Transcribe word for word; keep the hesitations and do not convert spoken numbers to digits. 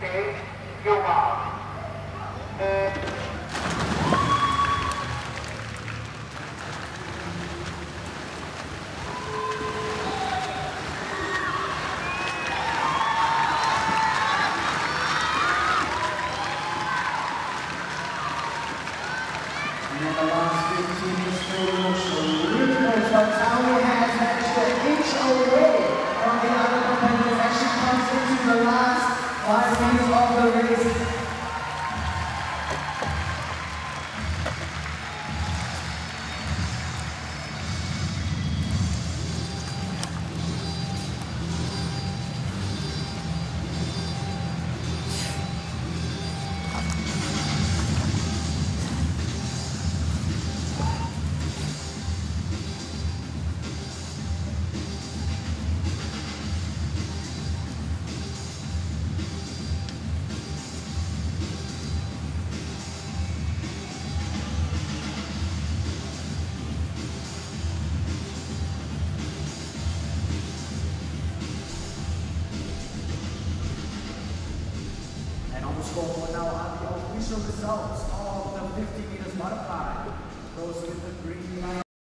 And the last fifteen is still emotional. The Rutgers Battalion has managed to inch away from the other competitors as she comes into the last five minutes of the race. We'll now have the official results of the fifty meters butterfly. Those with the green line.